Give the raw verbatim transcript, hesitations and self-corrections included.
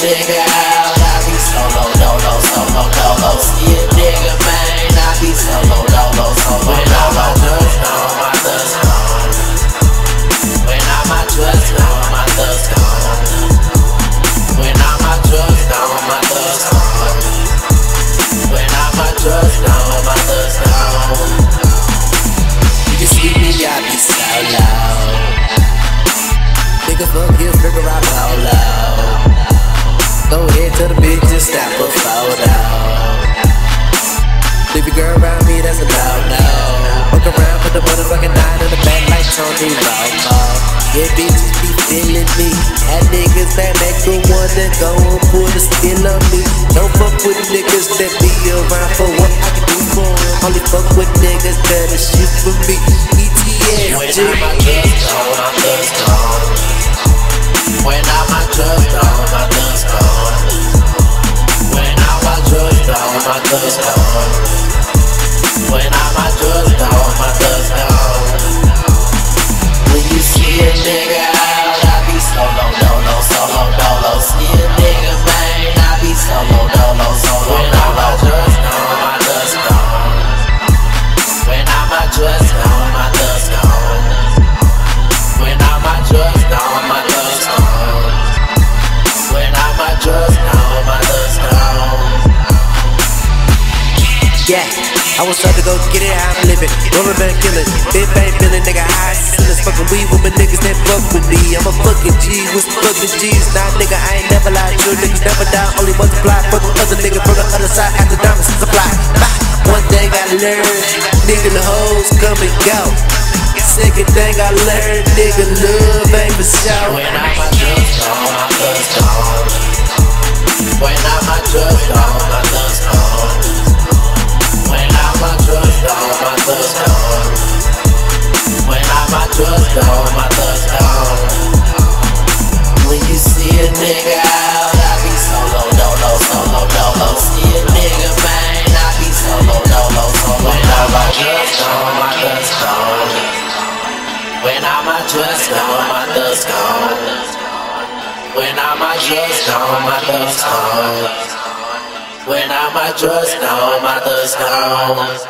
nigga, I be solo, dolo, solo, dolo. See a nigga, man, I be solo, dolo, solo, when all my thugs gone, my thugs gone. When all my drugs gone, my thugs gone. When all my drugs gone, my thugs gone. When all my drugs gone, my thugs gone. You can see me, I be solo. Nigga, fuck you, figure out how low. Go ahead to the bitch and snap a photo. Leave your girl around me, that's a no-no. Walk around with the motherfucking nine in the back like Tony Romo. Yeah, bitches be feeling me. Had niggas that make the one that go and put a skin on me. Don't fuck with niggas that be around for what I can do for them. Only fuck with niggas that'll shoot for me. E T S, when all my drugs gone, my thugs gone. When all my drugs gone, my thugs gone. When all my drugs gone, when all my drugs gone, my drugs gone. When you see a nigga out, I be solo, dolo, solo, dolo. See a nigga man, I be solo, dolo, solo. When all my drugs gone, my drugs gone. When all my drugs gone, my drugs gone. When all my drugs gone, my drugs gone. When all my drugs gone, my drugs gone. Yeah, I was trying to go get it how I'm living. Woman been killing, bitch ain't feeling, nigga high feelings. Fucking weed with my niggas that fuck with me. I'm a fucking G with some fucking G's. Nah, nigga, I ain't never lied. You niggas never die, only multiply. Fuck the other nigga from the other side after diamonds supply. Bye. One thing I learned, nigga, the hoes come and go. Second thing I learned, nigga, love ain't for show. When all my drugs gone, my thugs gone. When all my drugs gone, my thugs gone. When all my drugs gone, my thugs gone. When all my drugs gone, my thugs gone. When you see a nigga out, I be solo, dolo, solo, dolo. See a nigga man, I be solo, dolo, solo. When all my drugs gone, my thugs gone. When all my drugs gone, my thugs gone. When all my drugs gone, my thugs gone. When all my drugs gone, my thugs gone.